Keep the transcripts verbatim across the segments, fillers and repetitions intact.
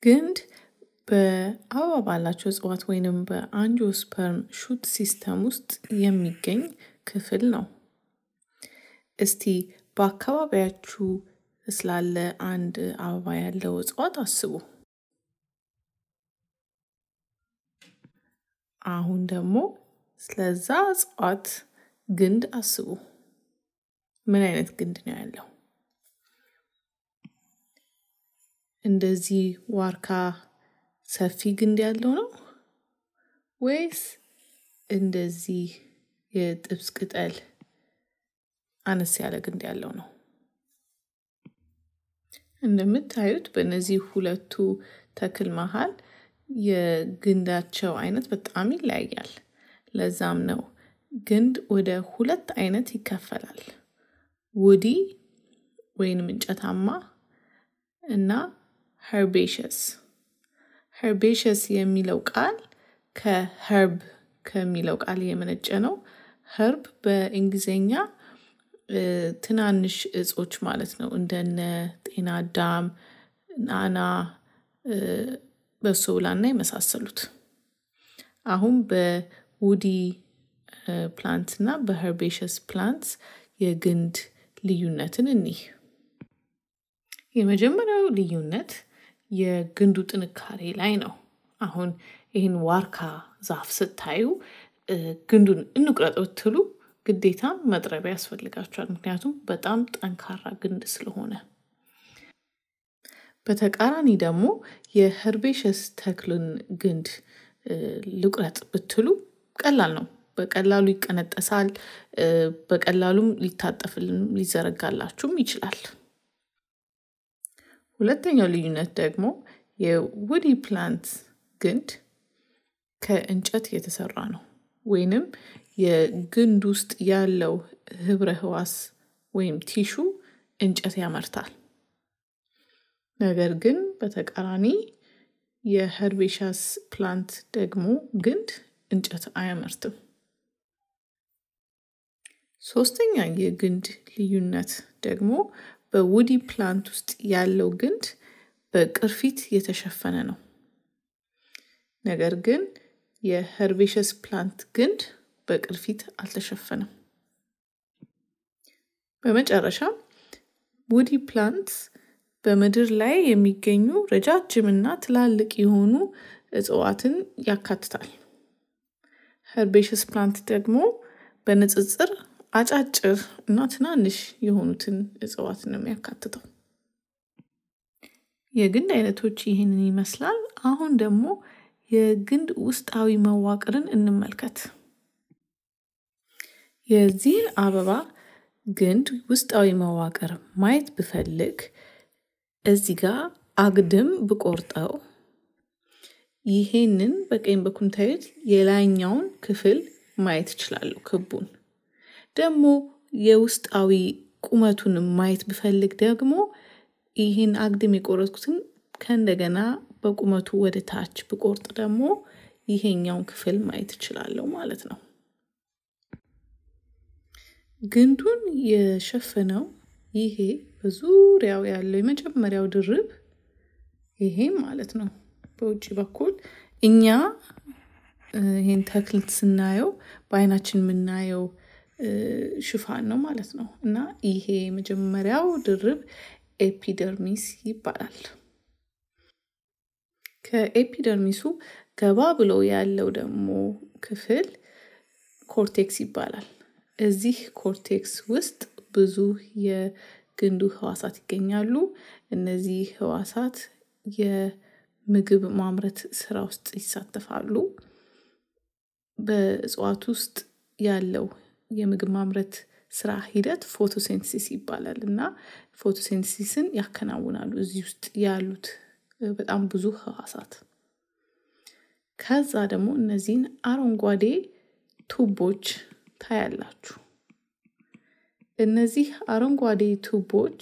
Gând به او بالا چوز اوات وینم به آنجو سپرم شود سیستم است یه میگن کفل نو. استی با کوا به چو اسلال آن او بالا لوز آداسو. آهن دمو سلزاز آد گند آسو. من اینت گند نیالو. اندزی وارکا ሰፊ ግንድ ያለው ነው ወይስ እንደዚህ የጥብስ ቅጠል አነስ ያለ ግንድ ያለው ነው? እንደምታዩት በእነዚህ ሁለቱ ተክል መሃል የግንዳቸው አይነት በጣም ይለያያል። ለዛም ነው ግንድ ወደ ሁለት አይነት ይከፈላል። ውዲ ወይንም እንጨታማ እና herbaceous herbaceous የሚለው ቃል ከherb ከሚለው ቃል የመነጨ ነው። herb በእንግሊዘኛ ትናንሽ እጾች ማለት ነው። እንደነ ጤናዳም፣ ናና፣ በሶላና የመሳሰሉት። አሁን በውዲ ፕላንትና በherbaceous plants የግንድ ልዩነትን እንይ። የመጀመሪያው ልዩነት የግንዱ ጥንካሬ ላይ ነው። አሁን ይሄን ዋርካ ዛፍ ስታዩ ግንዱን እንቁረጠው ትሉ ግዴታ መጥረቢያ ያስፈልጋቸዋል። ምክንያቱም በጣም ጠንካራ ግንድ ስለሆነ። በተቃራኒ ደግሞ የherbaceous ተክልን ግንድ ልቁረጥ ብትሉ ቀላል ነው። በቀላሉ ይቀነጠሳል፣ በቀላሉም ሊታጠፍልን ሊዘረጋላችሁም ይችላል። ሁለተኛው ልዩነት ደግሞ የውዲ ፕላንት ግንድ ከእንጨት የተሰራ ነው። ወይንም የግንድ ውስጥ ያለው ህብረ ህዋስ ወይም ቲሹ እንጨት ያመርታል። ነገር ግን በተቃራኒ የherbaceous ፕላንት ደግሞ ግንድ እንጨት አያመርትም። ሶስተኛ የግንድ ልዩነት ደግሞ በውዲ ፕላንት ውስጥ ያለው ግንድ በቅርፊት የተሸፈነ ነው። ነገር ግን የherbaceous ፕላንት ግንድ በቅርፊት አልተሸፈነም። በመጨረሻ ውዲ ፕላንትስ በመድር ላይ የሚገኙ ረጃጅምና ትላልቅ የሆኑ እጽዋትን ያካትታል። herbaceous ፕላንት ደግሞ በንጽጽር አጫጭር እና ትናንሽ የሆኑትን እጽዋት ነው የሚያካትተው። የግንድ አይነቶች ይሄንን ይመስላል። አሁን ደግሞ የግንድ ውስጣዊ መዋቅርን እንመልከት። የዚህ አበባ ግንድ ውስጣዊ መዋቅር ማየት ብፈልግ እዚህ ጋር አግድም ብቆርጠው ይሄንን በቀኝ በኩል ታዩት የላይኛውን ክፍል ማየት ይችላል ክቡን። ደግሞ የውስጣዊ ቁመቱን ማየት ብፈልግ ደግሞ ይሄን አግድም የቆረጥኩትን ከእንደገና በቁመቱ ወደ ታች በቆርጥ ደግሞ ይሄኛውን ክፍል ማየት ይችላል ማለት ነው። ግንዱን የሸፈነው ይሄ በዙሪያው ያለው የመጀመሪያው ድርብ ይሄ ማለት ነው። በውጪ በኩል እኛ ይሄን ተክል ስናየው በአይናችን ምናየው ሽፋን ነው ማለት ነው። እና ይሄ መጀመሪያው ድርብ ኤፒደርሚስ ይባላል። ከኤፒደርሚሱ ገባ ብሎ ያለው ደግሞ ክፍል ኮርቴክስ ይባላል። እዚህ ኮርቴክስ ውስጥ ብዙ የግንዱ ህዋሳት ይገኛሉ። እነዚህ ህዋሳት የምግብ ማምረት ስራ ውስጥ ይሳተፋሉ። በእጽዋት ውስጥ ያለው የምግብ ማምረት ስራ ሂደት ፎቶሲንተሲስ ይባላልና ፎቶሲንተሲስን ያከናውናሉ እዚህ ውስጥ ያሉት በጣም ብዙ ህዋሳት። ከዛ ደግሞ እነዚህን አረንጓዴ ቱቦች ታያላችሁ። እነዚህ አረንጓዴ ቱቦች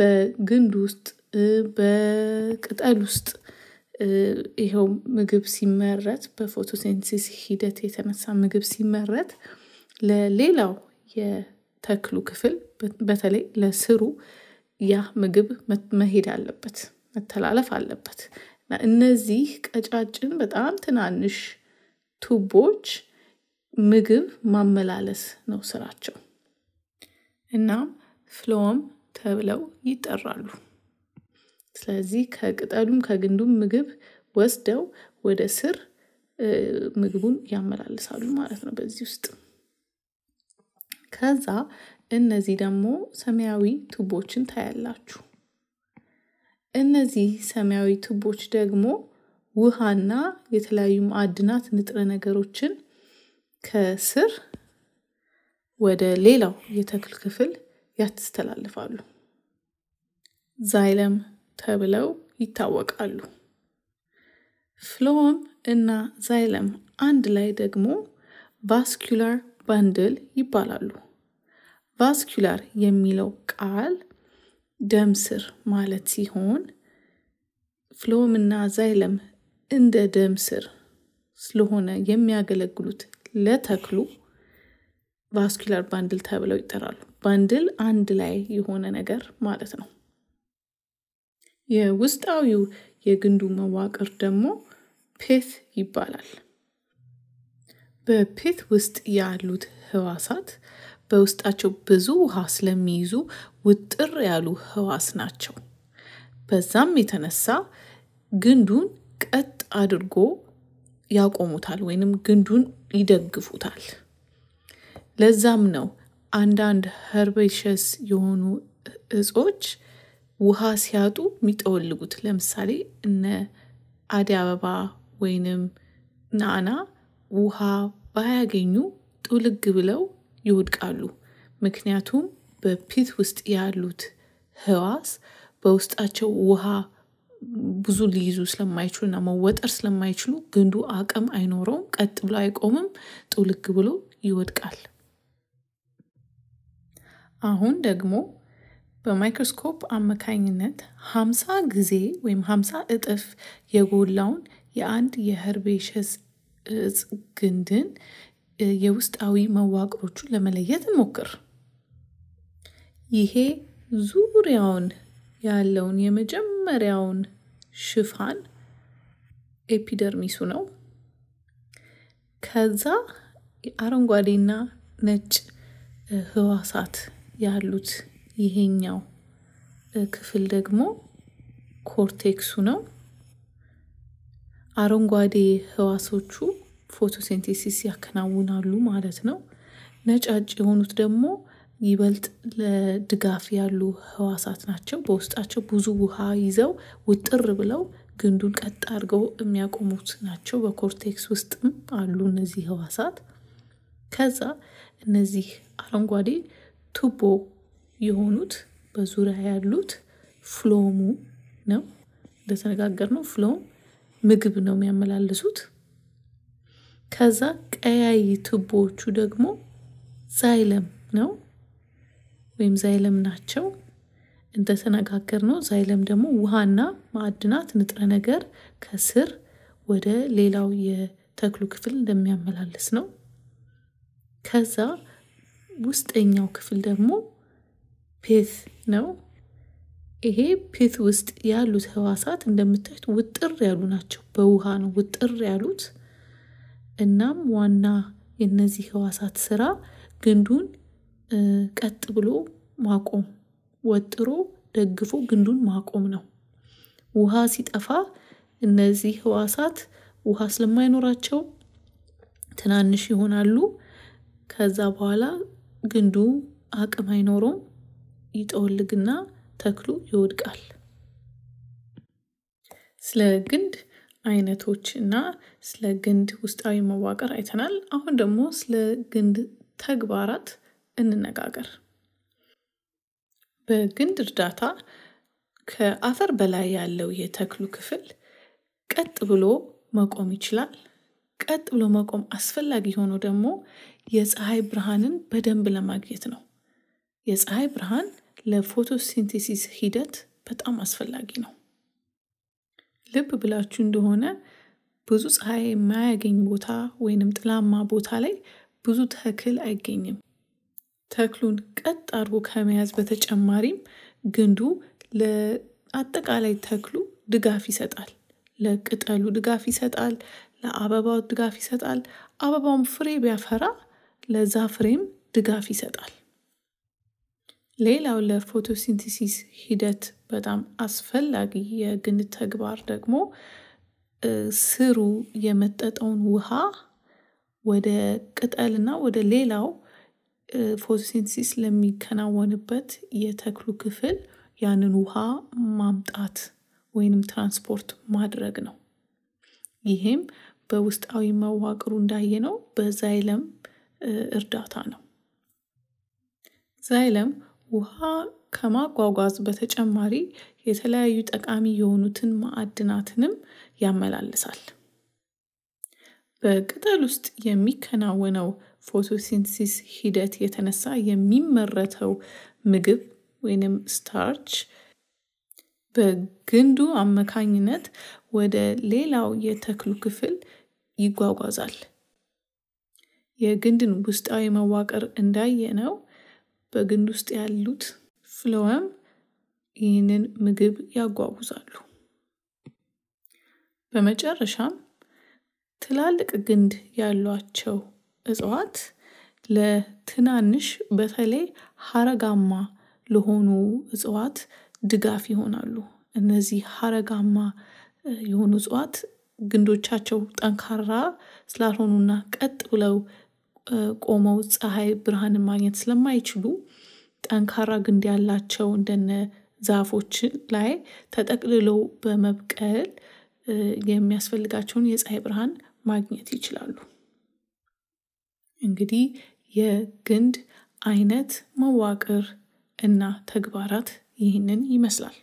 በግንድ ውስጥ በቅጠል ውስጥ ይሄው ምግብ ሲመረት በፎቶሲንተሲስ ሂደት የተነሳ ምግብ ሲመረት ለሌላው የተክሉ ክፍል በተለይ ለስሩ ያ ምግብ መሄድ አለበት። መተላለፍ አለበት እና እነዚህ ቀጫጭን በጣም ትናንሽ ቱቦች ምግብ ማመላለስ ነው ስራቸው እና ፍሎም ተብለው ይጠራሉ ስለዚህ ከቅጠሉም ከግንዱም ምግብ ወስደው ወደ ስር ምግቡን ያመላልሳሉ ማለት ነው በዚህ ውስጥ ከዛ እነዚህ ደግሞ ሰማያዊ ቱቦችን ታያላችሁ እነዚህ ሰማያዊ ቱቦች ደግሞ ውሃና የተለያዩ ማዕድናት ንጥረ ነገሮችን ከስር ወደ ሌላው የተክል ክፍል ያስተላልፋሉ ዛይለም ተብለው ይታወቃሉ ፍሎም እና ዛይለም አንድ ላይ ደግሞ vascular bundle ይባላሉ vascular የሚለው ቃል ደም ስር ማለት ሲሆን ፍሎም እና ዛይለም እንደ ደም ስር ስለሆነ የሚያገለግሉት ለተክሉ vascular bundle ተብለው ይጠራሉ ባንድል አንድ ላይ የሆነ ነገር ማለት ነው የውስጣዊው የግንዱ መዋቅር ደግሞ ፒት ይባላል በፒት ውስጥ ያሉት ህዋሳት በውስጣቸው ብዙ ውሃ ስለሚይዙ ውጥር ያሉ ህዋስ ናቸው በዛም የተነሳ ግንዱን ቀጥ አድርጎ ያቆሙታል ወይንም ግንዱን ይደግፉታል ለዛም ነው አንዳንድ herbaceous የሆኑ እጾች ውሃ ሲያጡ የሚጠወልጉት ለምሳሌ እነ አዲ አበባ ወይንም ናና ውሃ ባያገኙ ጥልግ ብለው ይወድቃሉ ምክንያቱም በፒት ውስጥ ያሉት ህዋስ በውስጣቸው ውሃ ብዙ ሊይዙ ስለማይችሉና መወጠር ስለማይችሉ ግንዱ አቅም አይኖርም ቀጥ ብሎ አይቆምም ጥልግ ብሎ ይወድቃል አሁን ደግሞ በማይክሮስኮፕ አማካኝነት ሃምሳ ጊዜ ወይም ሃምሳ እጥፍ የጎላውን የአንድ የherbaceous እጽ ግንድን የውስጣዊ መዋቅሮቹን ለመለየት ሞክር ይሄ ዙሪያውን ያለውን የመጀመሪያውን ሽፋን ኤፒደርሚሱ ነው ከዛ አረንጓዴና ነጭ ህዋሳት ያሉት ይሄኛው ክፍል ደግሞ ኮርቴክሱ ነው አረንጓዴ ህዋሶቹ ፎቶሲንቴሲስ ያከናውናሉ ማለት ነው ነጫጭ የሆኑት ደግሞ ይበልጥ ለድጋፍ ያሉ ህዋሳት ናቸው በውስጣቸው ብዙ ውሃ ይዘው ውጥር ብለው ግንዱን ቀጥ አድርገው የሚያቆሙት ናቸው በኮርቴክስ ውስጥም አሉ እነዚህ ህዋሳት ከዛ እነዚህ አረንጓዴ ቱቦ የሆኑት በዙሪያ ያሉት ፍሎሙ ነው እንደተነጋገርነው ፍሎም ምግብ ነው የሚያመላልሱት ከዛ ቀያይ ቱቦቹ ደግሞ ዛይለም ነው ወይም ዛይለም ናቸው እንደተነጋገርነው ዛይለም ደግሞ ውሃና ማዕድናት ንጥረ ነገር ከስር ወደ ሌላው የተክሉ ክፍል እንደሚያመላልስ ነው ከዛ ውስጠኛው ክፍል ደግሞ ፒት ነው ይሄ ፒት ውስጥ ያሉት ህዋሳት እንደምታዩት ውጥር ያሉ ናቸው በውሃ ነው ውጥር ያሉት እናም ዋና የነዚህ ህዋሳት ስራ ግንዱን ቀጥ ብሎ ማቆም ወጥሮ ደግፎ ግንዱን ማቆም ነው ውሃ ሲጠፋ እነዚህ ህዋሳት ውሃ ስለማይኖራቸው ትናንሽ ይሆናሉ ከዛ በኋላ ግንዱ አቅም አይኖርም ይጠወልግና ተክሉ ይወድቃል ስለ ግንድ አይነቶችና ስለ ግንድ ውስጣዊ መዋቅር አይተናል አሁን ደግሞ ስለ ግንድ ተግባራት እንነጋገር በግንድ እርዳታ ከአፈር በላይ ያለው የተክሉ ክፍል ቀጥ ብሎ መቆም ይችላል ቀጥ ብሎ መቆም አስፈላጊ ሆኖ ደግሞ የፀሐይ ብርሃንን በደንብ ለማግኘት ነው የፀሐይ ብርሃን ለፎቶሲንቴሲስ ሂደት በጣም አስፈላጊ ነው ልብ ብላችሁ እንደሆነ ብዙ ፀሐይ የማያገኝ ቦታ ወይንም ጥላማ ቦታ ላይ ብዙ ተክል አይገኝም ተክሉን ቀጥ አድርጎ ከመያዝ በተጨማሪም ግንዱ አጠቃላይ ተክሉ ድጋፍ ይሰጣል ለቅጠሉ ድጋፍ ይሰጣል ለአበባው ድጋፍ ይሰጣል አበባውም ፍሬ ቢያፈራ ለዛ ፍሬም ድጋፍ ይሰጣል ሌላው ለፎቶሲንተሲስ ሂደት በጣም አስፈላጊ የግን ተግባር ደግሞ ስሩ የመጠጣውን ውሃ ወደ ቅጠልና ወደ ሌላው ፎቶሲንተሲስ ለሚከናወንበት የተክሉ ክፍል ያንን ውሃ ማምጣት ወይንም ትራንስፖርት ማድረግ ነው ይሄም በውስጣዊ መዋቅሩ እንዳየነው በዛይለም እርዳታ ነው ዛይለም ውሃ ከማጓጓዝ በተጨማሪ የተለያዩ ጠቃሚ የሆኑትን ማዕድናትንም ያመላልሳል በቅጠል ውስጥ የሚከናወነው ፎቶሲንተሲስ ሂደት የተነሳ የሚመረተው ምግብ ወይንም ስታርች በግንዱ አማካኝነት ወደ ሌላው የተክሉ ክፍል ይጓጓዛል የግንድን ውስጣዊ መዋቅር እንዳየነው በግንድ ውስጥ ያሉት ፍሎኤም ይህንን ምግብ ያጓጉዛሉ በመጨረሻም ትላልቅ ግንድ ያሏቸው እጽዋት ለትናንሽ በተለይ ሐረጋማ ለሆኑ እጽዋት ድጋፍ ይሆናሉ እነዚህ ሐረጋማ የሆኑ እጽዋት ግንዶቻቸው ጠንካራ ስላልሆኑና ቀጥ ብለው ቆመው ፀሐይ ብርሃን ማግኘት ስለማይችሉ ጠንካራ ግንድ ያላቸው እንደነ ዛፎች ላይ ተጠቅልለው በመብቀል የሚያስፈልጋቸውን የፀሐይ ብርሃን ማግኘት ይችላሉ እንግዲህ የግንድ አይነት መዋቅር እና ተግባራት ይህንን ይመስላል